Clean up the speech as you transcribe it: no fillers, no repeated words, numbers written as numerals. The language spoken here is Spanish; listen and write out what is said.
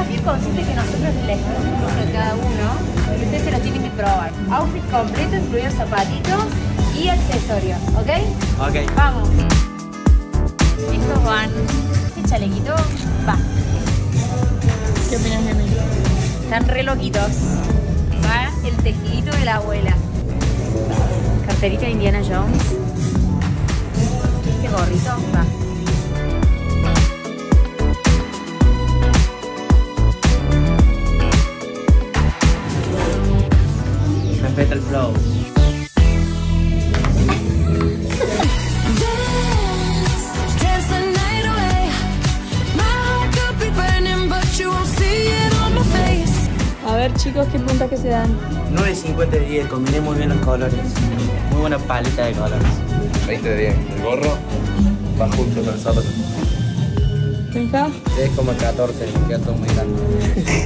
desafío consiste en que nosotros les pedimos a cada uno y ustedes se los tienen que probar. Outfit completo, incluidos zapatitos y accesorios, ¿ok? Ok. Vamos. Estos van. Este chalequito va. ¿Qué opinas de mí? Están re loquitos. Va el tejidito de la abuela. Carterita de Indiana Jones. Este gorrito va. Respeta el flow. A ver, chicos, ¿qué puntas que se dan? 9, 50 de 10, combiné muy bien los colores. Muy buena paleta de colores. 20 de 10, el gorro va junto con el zapato. ¿Tenja? 3,14, me queda todo muy grande.